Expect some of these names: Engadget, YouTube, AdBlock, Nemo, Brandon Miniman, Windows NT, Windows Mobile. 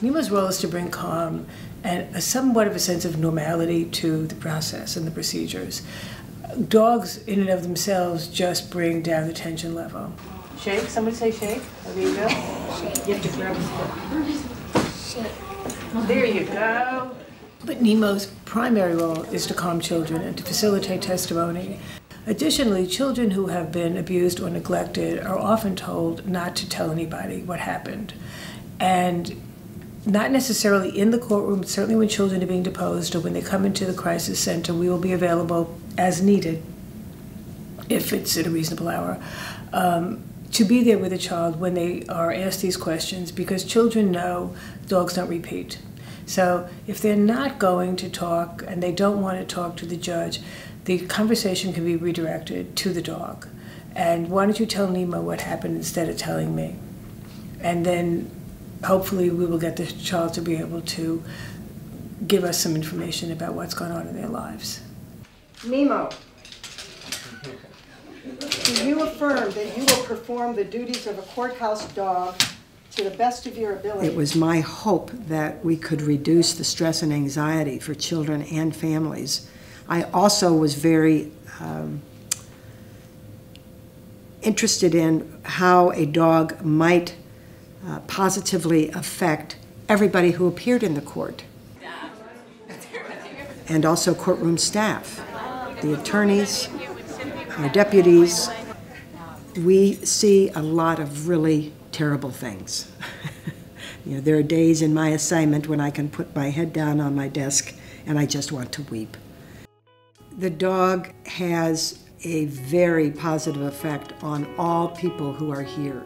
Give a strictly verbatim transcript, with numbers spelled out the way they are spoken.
Nemo's role is to bring calm and a somewhat of a sense of normality to the process and the procedures. Dogs, in and of themselves, just bring down the tension level. Shake. Somebody say shake. There you go. Shake. You have to grab his foot. Shake. There you go. But Nemo's primary role is to calm children and to facilitate testimony. Additionally, children who have been abused or neglected are often told not to tell anybody what happened. And not necessarily in the courtroom, but certainly when children are being deposed or when they come into the crisis center, we will be available as needed, if it's at a reasonable hour, um, to be there with a child when they are asked these questions, because children know dogs don't repeat. So if they're not going to talk and they don't want to talk to the judge, the conversation can be redirected to the dog. And why don't you tell Nemo what happened instead of telling me? And then hopefully we will get the child to be able to give us some information about what's going on in their lives. Nemo, do you affirm that you will perform the duties of a courthouse dog to the best of your ability? It was my hope that we could reduce the stress and anxiety for children and families. I also was very um, interested in how a dog might uh, positively affect everybody who appeared in the court, and also courtroom staff, the attorneys, our deputies. We see a lot of really terrible things. You know, there are days in my assignment when I can put my head down on my desk and I just want to weep. The dog has a very positive effect on all people who are here.